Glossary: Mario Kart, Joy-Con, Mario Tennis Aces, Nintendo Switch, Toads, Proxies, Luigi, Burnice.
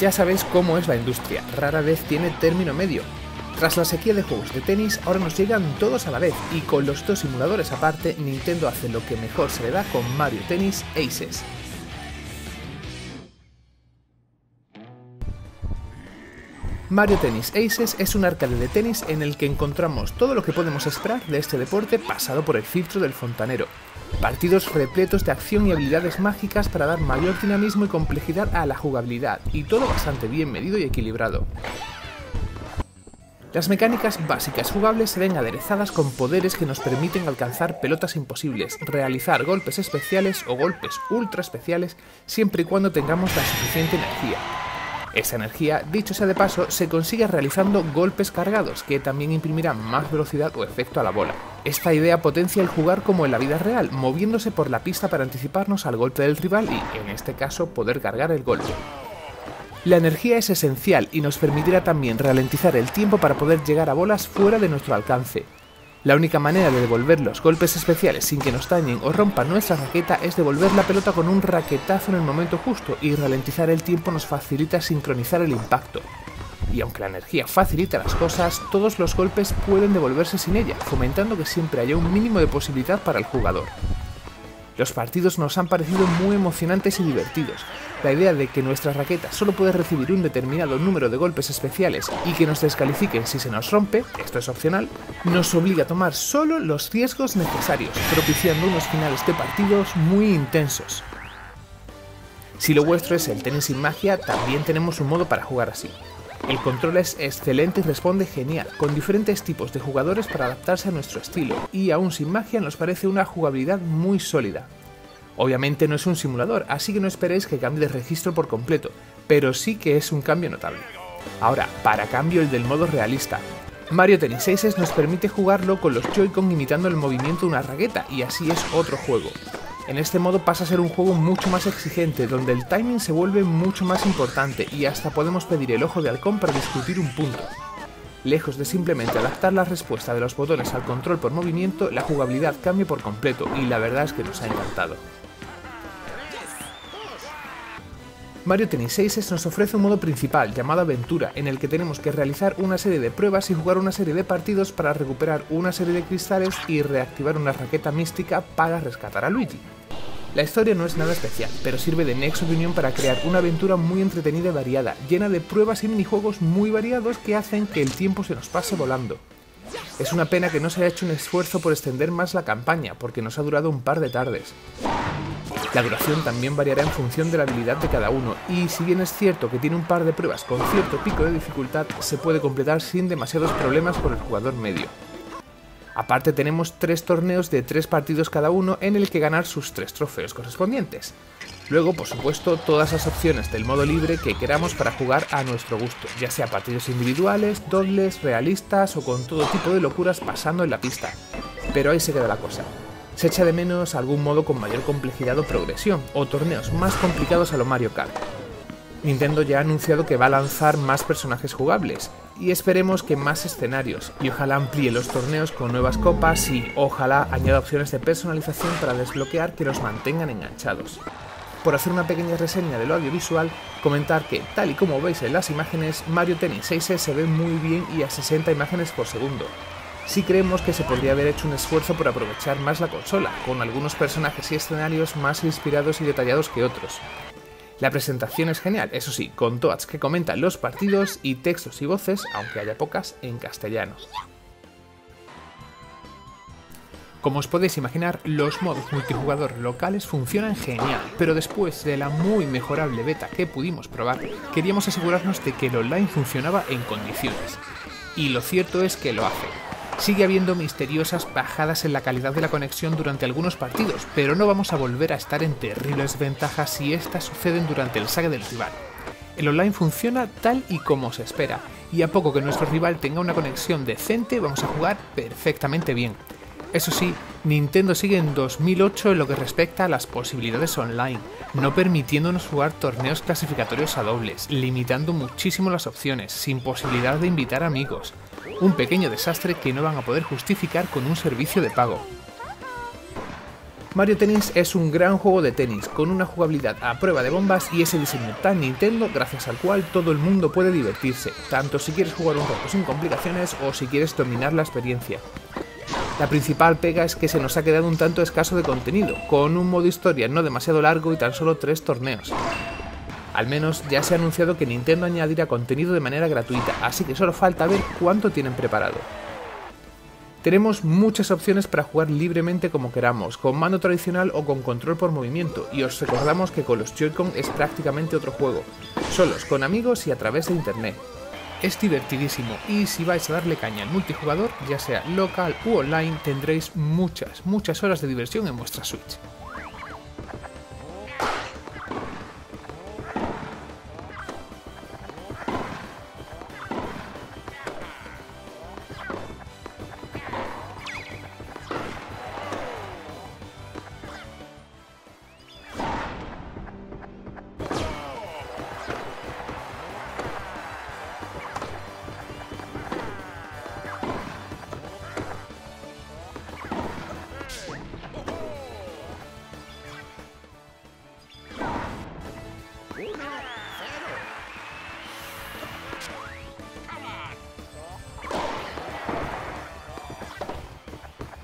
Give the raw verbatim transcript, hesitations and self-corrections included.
Ya sabéis cómo es la industria, rara vez tiene término medio. Tras la sequía de juegos de tenis, ahora nos llegan todos a la vez, y con los dos simuladores aparte, Nintendo hace lo que mejor se le da con Mario Tennis Aces. Mario Tennis Aces es un arcade de tenis en el que encontramos todo lo que podemos esperar de este deporte pasado por el filtro del fontanero. Partidos repletos de acción y habilidades mágicas para dar mayor dinamismo y complejidad a la jugabilidad, y todo bastante bien medido y equilibrado. Las mecánicas básicas jugables se ven aderezadas con poderes que nos permiten alcanzar pelotas imposibles, realizar golpes especiales o golpes ultra especiales siempre y cuando tengamos la suficiente energía. Esa energía, dicho sea de paso, se consigue realizando golpes cargados, que también imprimirán más velocidad o efecto a la bola. Esta idea potencia el jugar como en la vida real, moviéndose por la pista para anticiparnos al golpe del rival y, en este caso, poder cargar el golpe. La energía es esencial y nos permitirá también ralentizar el tiempo para poder llegar a bolas fuera de nuestro alcance. La única manera de devolver los golpes especiales sin que nos dañen o rompan nuestra raqueta es devolver la pelota con un raquetazo en el momento justo, y ralentizar el tiempo nos facilita sincronizar el impacto. Y aunque la energía facilita las cosas, todos los golpes pueden devolverse sin ella, fomentando que siempre haya un mínimo de posibilidad para el jugador. Los partidos nos han parecido muy emocionantes y divertidos. La idea de que nuestra raqueta solo puede recibir un determinado número de golpes especiales y que nos descalifiquen si se nos rompe, esto es opcional, nos obliga a tomar solo los riesgos necesarios, propiciando unos finales de partidos muy intensos. Si lo vuestro es el tenis sin magia, también tenemos un modo para jugar así. El control es excelente y responde genial, con diferentes tipos de jugadores para adaptarse a nuestro estilo, y aún sin magia nos parece una jugabilidad muy sólida. Obviamente no es un simulador, así que no esperéis que cambie de registro por completo, pero sí que es un cambio notable. Ahora, para cambio, el del modo realista. Mario Tennis Aces nos permite jugarlo con los Joy-Con imitando el movimiento de una raqueta, y así es otro juego. En este modo pasa a ser un juego mucho más exigente, donde el timing se vuelve mucho más importante y hasta podemos pedir el ojo de halcón para discutir un punto. Lejos de simplemente adaptar la respuesta de los botones al control por movimiento, la jugabilidad cambia por completo y la verdad es que nos ha encantado. Mario Tennis Aces nos ofrece un modo principal, llamado Aventura, en el que tenemos que realizar una serie de pruebas y jugar una serie de partidos para recuperar una serie de cristales y reactivar una raqueta mística para rescatar a Luigi. La historia no es nada especial, pero sirve de nexo de unión para crear una aventura muy entretenida y variada, llena de pruebas y minijuegos muy variados que hacen que el tiempo se nos pase volando. Es una pena que no se haya hecho un esfuerzo por extender más la campaña, porque nos ha durado un par de tardes. La duración también variará en función de la habilidad de cada uno, y si bien es cierto que tiene un par de pruebas con cierto pico de dificultad, se puede completar sin demasiados problemas por el jugador medio. Aparte tenemos tres torneos de tres partidos cada uno en el que ganar sus tres trofeos correspondientes. Luego, por supuesto, todas las opciones del modo libre que queramos para jugar a nuestro gusto, ya sea partidos individuales, dobles, realistas o con todo tipo de locuras pasando en la pista. Pero ahí se queda la cosa. Se echa de menos algún modo con mayor complejidad o progresión, o torneos más complicados a lo Mario Kart. Nintendo ya ha anunciado que va a lanzar más personajes jugables, y esperemos que más escenarios, y ojalá amplíe los torneos con nuevas copas y ojalá añada opciones de personalización para desbloquear que los mantengan enganchados. Por hacer una pequeña reseña de lo audiovisual, comentar que, tal y como veis en las imágenes, Mario Tennis Aces se ve muy bien y a sesenta imágenes por segundo. Sí creemos que se podría haber hecho un esfuerzo por aprovechar más la consola, con algunos personajes y escenarios más inspirados y detallados que otros. La presentación es genial, eso sí, con Toads que comentan los partidos y textos y voces, aunque haya pocas, en castellano. Como os podéis imaginar, los modos multijugador locales funcionan genial, pero después de la muy mejorable beta que pudimos probar, queríamos asegurarnos de que el online funcionaba en condiciones. Y lo cierto es que lo hace. Sigue habiendo misteriosas bajadas en la calidad de la conexión durante algunos partidos, pero no vamos a volver a estar en terribles ventajas si estas suceden durante el saque del rival. El online funciona tal y como se espera, y a poco que nuestro rival tenga una conexión decente vamos a jugar perfectamente bien. Eso sí, Nintendo sigue en dos mil ocho en lo que respecta a las posibilidades online, no permitiéndonos jugar torneos clasificatorios a dobles, limitando muchísimo las opciones, sin posibilidad de invitar amigos. Un pequeño desastre que no van a poder justificar con un servicio de pago. Mario Tennis es un gran juego de tenis, con una jugabilidad a prueba de bombas y ese diseño tan Nintendo gracias al cual todo el mundo puede divertirse, tanto si quieres jugar un poco sin complicaciones o si quieres dominar la experiencia. La principal pega es que se nos ha quedado un tanto escaso de contenido, con un modo historia no demasiado largo y tan solo tres torneos. Al menos ya se ha anunciado que Nintendo añadirá contenido de manera gratuita, así que solo falta ver cuánto tienen preparado. Tenemos muchas opciones para jugar libremente como queramos, con mando tradicional o con control por movimiento, y os recordamos que con los Joy-Con es prácticamente otro juego, solos, con amigos y a través de internet. Es divertidísimo y si vais a darle caña al multijugador, ya sea local u online, tendréis muchas, muchas horas de diversión en vuestra Switch. Oh, no.